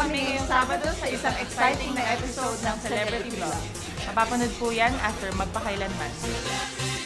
kami ngayong Sabado sa isang exciting na episode ng Celebrity Bluff. Mapapanood po yan after magpakailanman.